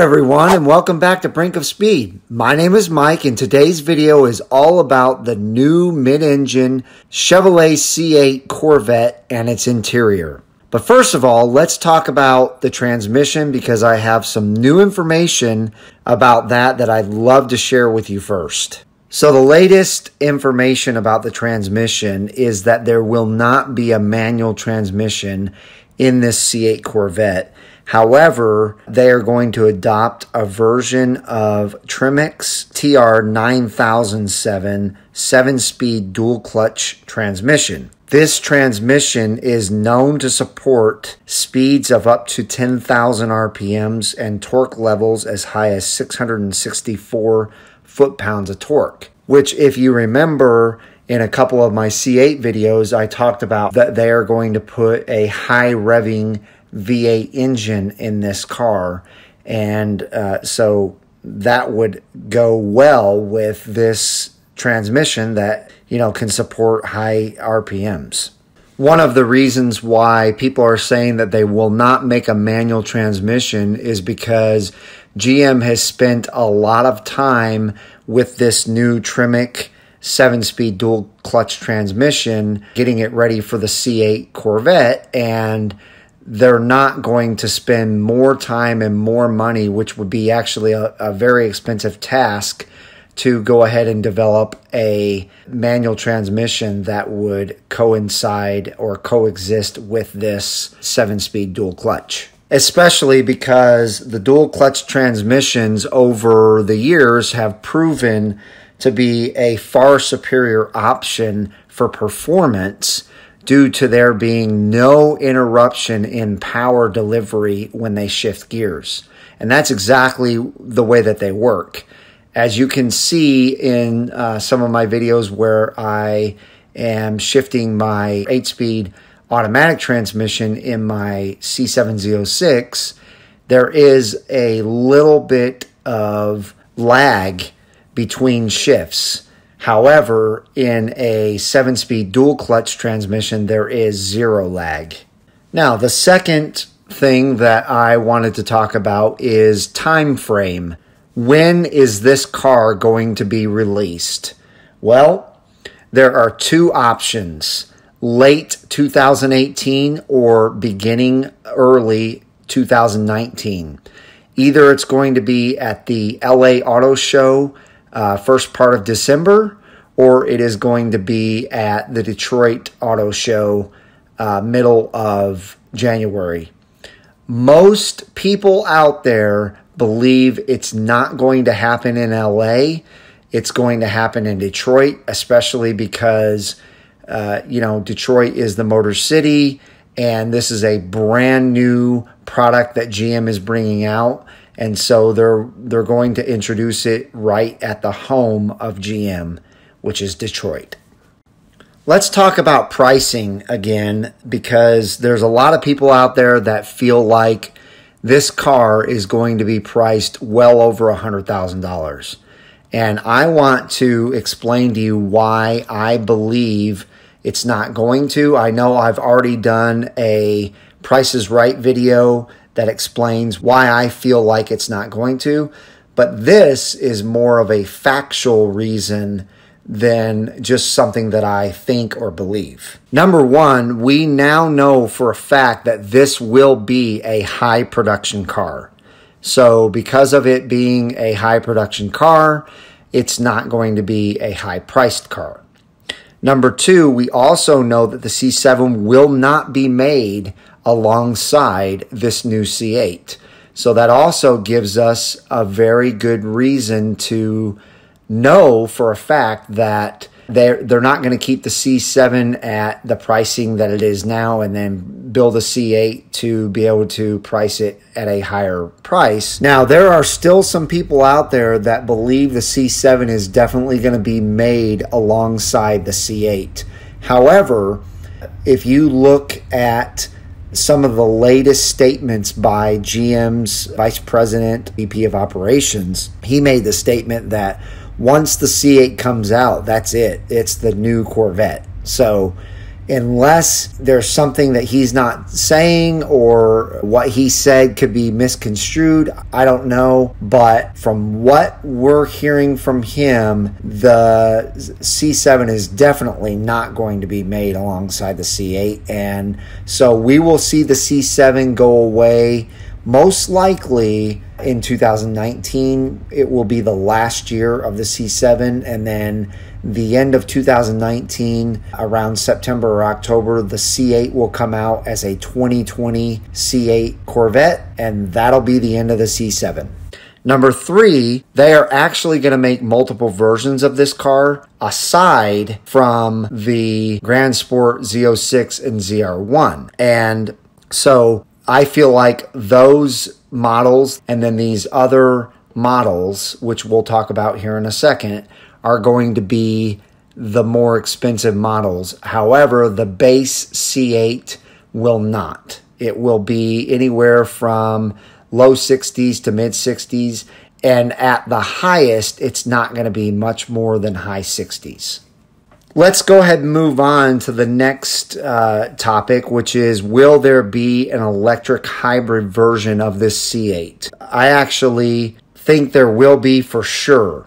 everyone, and welcome back to Brink of Speed. My name is Mike, and today's video is all about the new mid-engine Chevrolet C8 Corvette and its interior. But first of all, let's talk about the transmission because I have some new information about that I'd love to share with you first. So the latest information about the transmission is that there will not be a manual transmission in this C8 Corvette. However, they are going to adopt a version of Tremec's TR9007 7-speed dual-clutch transmission. This transmission is known to support speeds of up to 10,000 RPMs and torque levels as high as 664 foot-pounds of torque, which, if you remember, in a couple of my C8 videos, I talked about that they are going to put a high-revving V8 engine in this car, and so that would go well with this transmission that, you know, can support high RPMs. One of the reasons why people are saying that they will not make a manual transmission is because GM has spent a lot of time with this new Tremec 7-speed dual clutch transmission, getting it ready for the C8 Corvette, and they're not going to spend more time and more money, which would be actually a very expensive task, to go ahead and develop a manual transmission that would coincide or coexist with this 7-speed dual clutch. Especially because the dual clutch transmissions over the years have proven to be a far superior option for performance, due to there being no interruption in power delivery when they shift gears. And that's exactly the way that they work. As you can see in some of my videos where I am shifting my 8-speed automatic transmission in my C706, there is a little bit of lag between shifts. However, in a 7-speed dual clutch transmission, there is zero lag. Now, the second thing that I wanted to talk about is time frame. When is this car going to be released? Well, there are two options: late 2018 or beginning early 2019. Either it's going to be at the LA Auto Show first part of December, or it is going to be at the Detroit Auto Show middle of January. Most people out there believe it's not going to happen in LA. It's going to happen in Detroit, especially because, you know, Detroit is the Motor City, and this is a brand new product that GM is bringing out. And so they're going to introduce it right at the home of GM, which is Detroit. Let's talk about pricing again, because there's a lot of people out there that feel like this car is going to be priced well over $100,000. And I want to explain to you why I believe it's not going to. I know I've already done a Price is Right video that explains why I feel like it's not going to, but this is more of a factual reason than just something that I think or believe. Number one, we now know for a fact that this will be a high production car. So because of it being a high production car, it's not going to be a high priced car. Number two, we also know that the C7 will not be made alongside this new C8. So that also gives us a very good reason to know for a fact that they're not going to keep the C7 at the pricing that it is now and then build a C8 to be able to price it at a higher price. Now, there are still some people out there that believe the C7 is definitely going to be made alongside the C8. However, if you look at some of the latest statements by GM's vice president, VP of operations, he made the statement that once the C8 comes out, that's it. It's the new Corvette. So unless there's something that he's not saying or what he said could be misconstrued. I don't know, but from what we're hearing from him, the C7 is definitely not going to be made alongside the C8, and so we will see the C7 go away most likely in 2019. It will be the last year of the C7, and then the end of 2019, around September or October, the C8 will come out as a 2020 C8 Corvette, and that'll be the end of the C7. Number three, they are actually going to make multiple versions of this car aside from the Grand Sport Z06 and ZR1. And so I feel like those models and then these other models, which we'll talk about here in a second, are going to be the more expensive models. However, the base C8 will not. It will be anywhere from low 60s to mid 60s, and at the highest, it's not going to be much more than high 60s. Let's go ahead and move on to the next topic, which is, will there be an electric hybrid version of this C8? I actually think there will be for sure.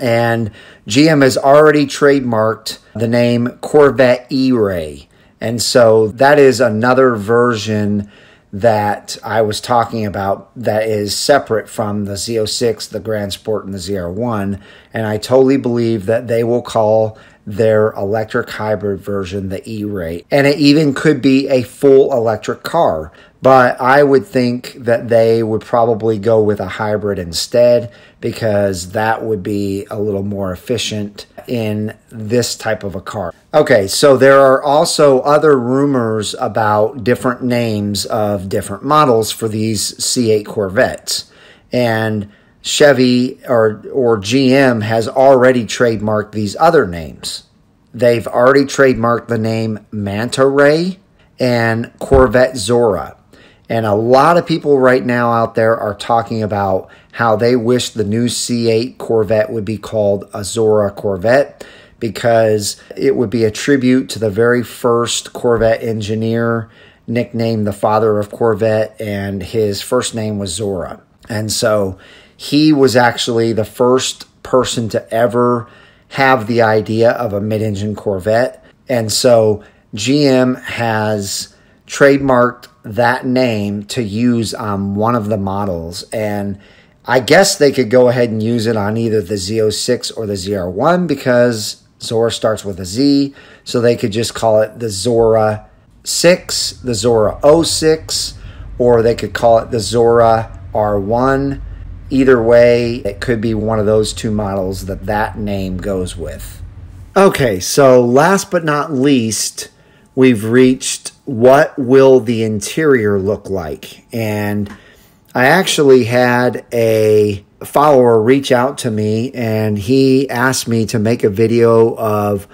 And GM has already trademarked the name Corvette E-Ray. And so that is another version that I was talking about that is separate from the Z06, the Grand Sport, and the ZR1. And I totally believe that they will call their electric hybrid version the E-Ray. And it even could be a full electric car. But I would think that they would probably go with a hybrid instead, because that would be a little more efficient in this type of a car. Okay, so there are also other rumors about different names of different models for these C8 Corvettes. And Chevy or GM has already trademarked these other names. They've already trademarked the name Manta Ray and Corvette Zora. And a lot of people right now out there are talking about how they wish the new C8 Corvette would be called a Zora Corvette, because it would be a tribute to the very first Corvette engineer, nicknamed the father of Corvette, and his first name was Zora. And so he was actually the first person to ever have the idea of a mid-engine Corvette. And so GM has trademarked that name to use on one of the models, and I guess they could go ahead and use it on either the Z06 or the ZR1, because Zora starts with a Z, so they could just call it the Zora 6, the Zora 06, or they could call it the Zora R1. Either way, it could be one of those two models that that name goes with. Okay, so last but not least, we've reached what will the interior look like. And I actually had a follower reach out to me, and he asked me to make a video of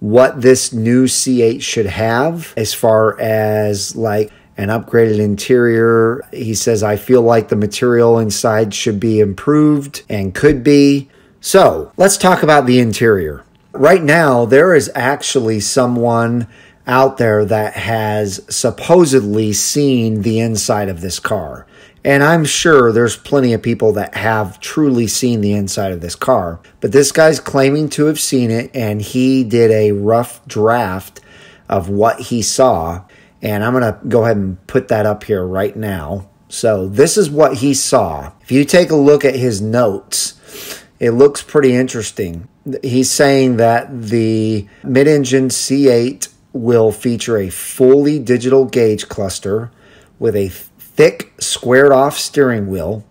what this new C8 should have as far as like an upgraded interior. He says, I feel like the material inside should be improved, and could be. So let's talk about the interior. Right now, there is actually someone out there that has supposedly seen the inside of this car. And I'm sure there's plenty of people that have truly seen the inside of this car. But this guy's claiming to have seen it, and he did a rough draft of what he saw. And I'm going to go ahead and put that up here right now. So this is what he saw. If you take a look at his notes, it looks pretty interesting. He's saying that the mid-engine C8 will feature a fully digital gauge cluster with a thick squared off steering wheel,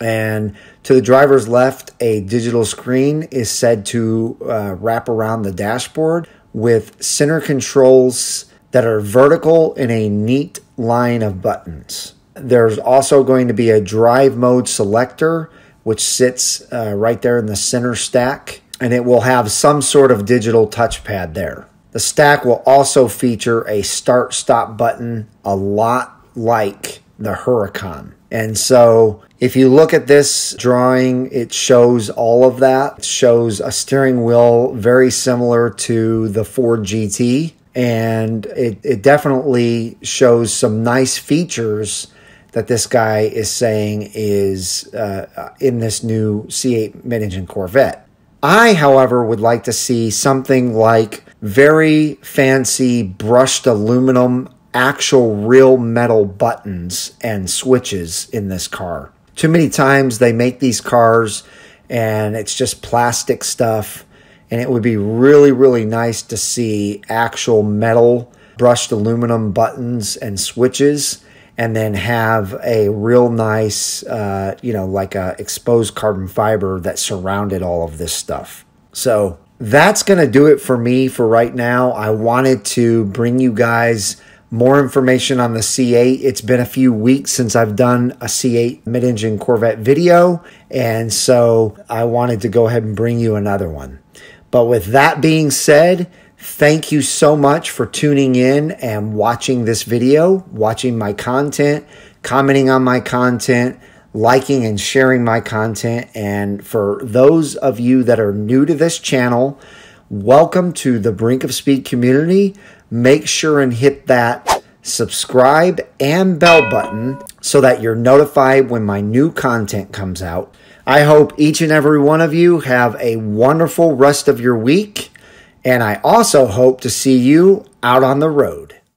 and to the driver's left, a digital screen is said to wrap around the dashboard with center controls that are vertical in a neat line of buttons. There's also going to be a drive mode selector, which sits right there in the center stack, and it will have some sort of digital touchpad there. The stack will also feature a start-stop button, a lot like the Huracan. And so if you look at this drawing, it shows all of that. It shows a steering wheel very similar to the Ford GT. And it definitely shows some nice features that this guy is saying is in this new C8 mid-engine Corvette. I, however, would like to see something like very fancy brushed aluminum, actual real metal buttons and switches in this car. Too many times they make these cars and it's just plastic stuff. And it would be really, really nice to see actual metal brushed aluminum buttons and switches, and then have a real nice, you know, like a exposed carbon fiber that surrounded all of this stuff. So that's going to do it for me for right now. I wanted to bring you guys more information on the C8. It's been a few weeks since I've done a C8 mid-engine Corvette video, and so I wanted to go ahead and bring you another one. But with that being said, thank you so much for tuning in and watching this video, watching my content, commenting on my content, liking and sharing my content. And for those of you that are new to this channel, welcome to the Brink of Speed community. Make sure and hit that subscribe and bell button so that you're notified when my new content comes out. I hope each and every one of you have a wonderful rest of your week, and I also hope to see you out on the road.